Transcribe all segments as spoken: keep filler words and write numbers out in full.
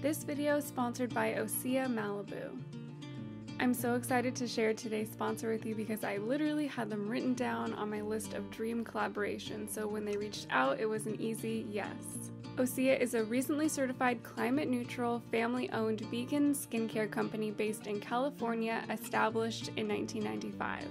This video is sponsored by Osea Malibu. I'm so excited to share today's sponsor with you because I literally had them written down on my list of dream collaborations, so when they reached out, it was an easy yes. Osea is a recently certified climate-neutral, family-owned vegan skincare company based in California, established in nineteen ninety-five.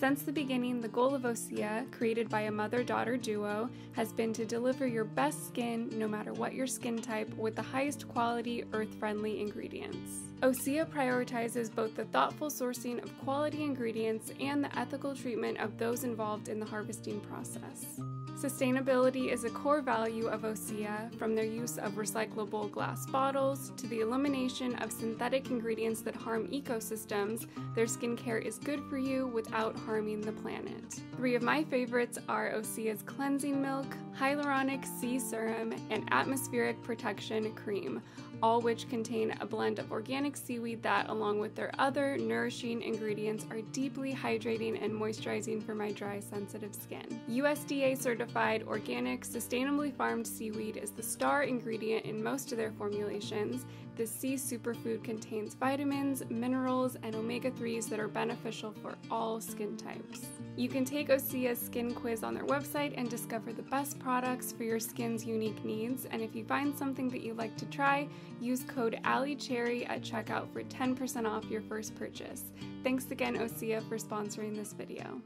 Since the beginning, the goal of Osea, created by a mother-daughter duo, has been to deliver your best skin, no matter what your skin type, with the highest quality, earth-friendly ingredients. Osea prioritizes both the thoughtful sourcing of quality ingredients and the ethical treatment of those involved in the harvesting process. Sustainability is a core value of Osea, from their use of recyclable glass bottles to the elimination of synthetic ingredients that harm ecosystems. Their skincare is good for you without harming the planet. Three of my favorites are Osea's Cleansing Milk, Hyaluronic Sea Serum, and Atmospheric Protection Cream, all which contain a blend of organic seaweed that, along with their other nourishing ingredients, are deeply hydrating and moisturizing for my dry, sensitive skin. U S D A certified, organic, sustainably farmed seaweed is the star ingredient in most of their formulations. The sea superfood contains vitamins, minerals, and omega threes that are beneficial for all skin types. You can take Osea's skin quiz on their website and discover the best products for your skin's unique needs, and if you find something that you'd like to try, use code allicherry at checkout for ten percent off your first purchase. Thanks again, Osea, for sponsoring this video.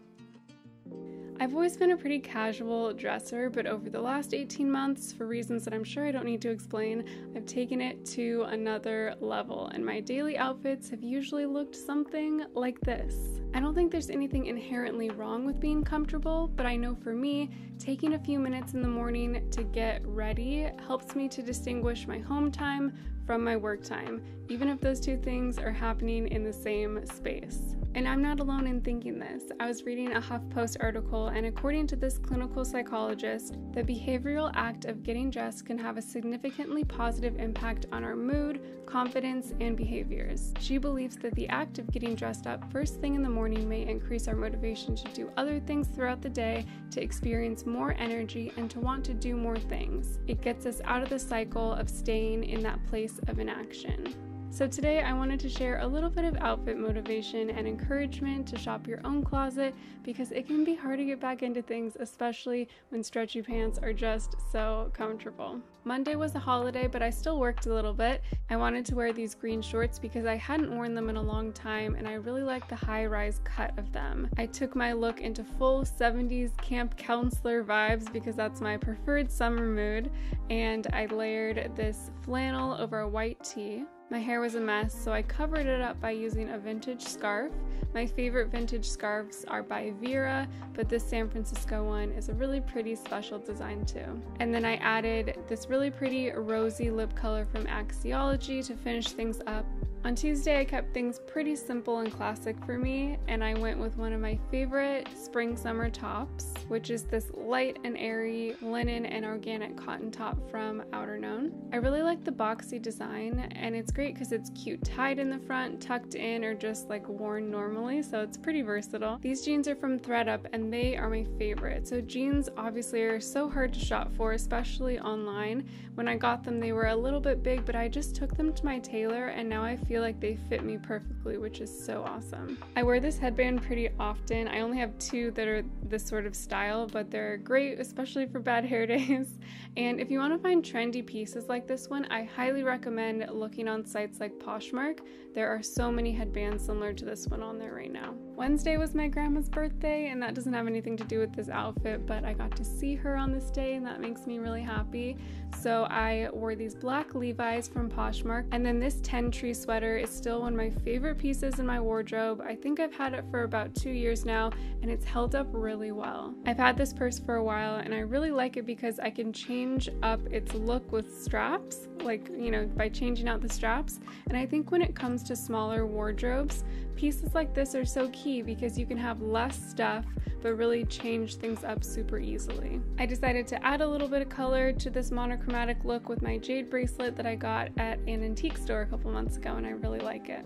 I've always been a pretty casual dresser, but over the last eighteen months, for reasons that I'm sure I don't need to explain, I've taken it to another level, and my daily outfits have usually looked something like this. I don't think there's anything inherently wrong with being comfortable, but I know for me, taking a few minutes in the morning to get ready helps me to distinguish my home time from my work time, even if those two things are happening in the same space. And I'm not alone in thinking this. I was reading a HuffPost article, and according to this clinical psychologist, the behavioral act of getting dressed can have a significantly positive impact on our mood, confidence, and behaviors. She believes that the act of getting dressed up first thing in the morning may increase our motivation to do other things throughout the day, to experience more energy, and to want to do more things. It gets us out of the cycle of staying in that place of inaction. So today I wanted to share a little bit of outfit motivation and encouragement to shop your own closet, because it can be hard to get back into things, especially when stretchy pants are just so comfortable. Monday was a holiday, but I still worked a little bit. I wanted to wear these green shorts because I hadn't worn them in a long time, and I really like the high-rise cut of them. I took my look into full seventies camp counselor vibes because that's my preferred summer mood, and I layered this flannel over a white tee. My hair was a mess, so I covered it up by using a vintage scarf. My favorite vintage scarves are by Vera, but this San Francisco one is a really pretty special design too. And then I added this really pretty rosy lip color from Axiology to finish things up. On Tuesday, I kept things pretty simple and classic for me, and I went with one of my favorite spring-summer tops, which is this light and airy linen and organic cotton top from Outerknown. I really like the boxy design, and it's great because it's cute tied in the front, tucked in, or just like worn normally, so it's pretty versatile. These jeans are from ThredUp, and they are my favorite. So jeans obviously are so hard to shop for, especially online. When I got them, they were a little bit big, but I just took them to my tailor, and now I feel feel like they fit me perfectly, which is so awesome. I wear this headband pretty often. I only have two that are this sort of style, but they're great, especially for bad hair days. And if you want to find trendy pieces like this one, I highly recommend looking on sites like Poshmark. There are so many headbands similar to this one on there right now. Wednesday was my grandma's birthday, and that doesn't have anything to do with this outfit, but I got to see her on this day, and that makes me really happy. So I wore these black Levi's from Poshmark, and then this tentree sweater is still one of my favorite pieces in my wardrobe. I think I've had it for about two years now, and it's held up really well. I've had this purse for a while, and I really like it because I can change up its look with straps, like, you know, by changing out the straps. And I think when it comes to smaller wardrobes, pieces like this are so key because you can have less stuff but really change things up super easily. I decided to add a little bit of color to this monochromatic look with my jade bracelet that I got at an antique store a couple months ago, and I really like it.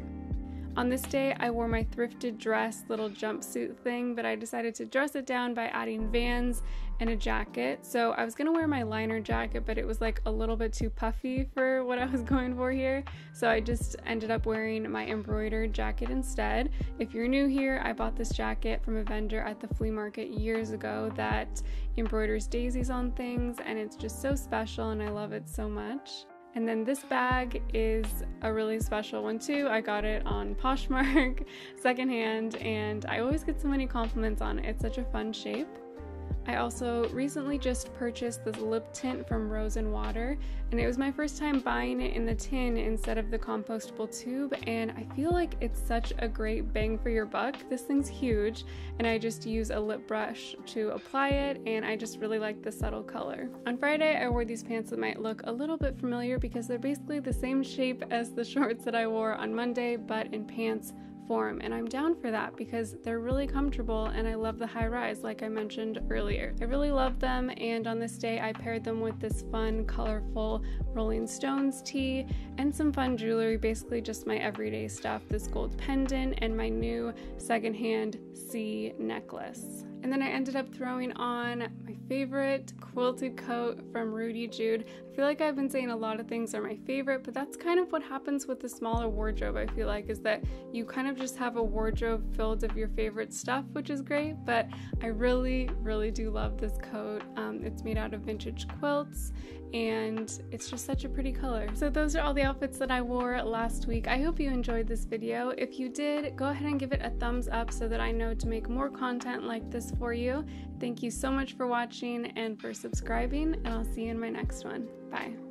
On this day, I wore my thrifted dress little jumpsuit thing, but I decided to dress it down by adding Vans and a jacket. So I was gonna wear my liner jacket, but it was like a little bit too puffy for what I was going for here. So I just ended up wearing my embroidered jacket instead. If you're new here, I bought this jacket from a vendor at the flea market years ago that embroiders daisies on things, and it's just so special and I love it so much. And then this bag is a really special one too. I got it on Poshmark secondhand, and I always get so many compliments on it. It's such a fun shape. I also recently just purchased this lip tint from Rose and Water, and it was my first time buying it in the tin instead of the compostable tube, and I feel like it's such a great bang for your buck. This thing's huge, and I just use a lip brush to apply it, and I just really like the subtle color. On Friday, I wore these pants that might look a little bit familiar because they're basically the same shape as the shorts that I wore on Monday, but in pants form, and I'm down for that because they're really comfortable and I love the high rise like I mentioned earlier. I really love them, and on this day I paired them with this fun colorful Rolling Stones tee and some fun jewelry, basically just my everyday stuff, this gold pendant and my new secondhand sea necklace. And then I ended up throwing on my favorite quilted coat from Rudy Jude. I feel like I've been saying a lot of things are my favorite, but that's kind of what happens with the smaller wardrobe, I feel like, is that you kind of just have a wardrobe filled of your favorite stuff, which is great, but I really, really do love this coat. Um, it's made out of vintage quilts, and it's just such a pretty color. So those are all the outfits that I wore last week. I hope you enjoyed this video. If you did, go ahead and give it a thumbs up so that I know to make more content like this for you. Thank you so much for watching and for subscribing, and I'll see you in my next one. Bye.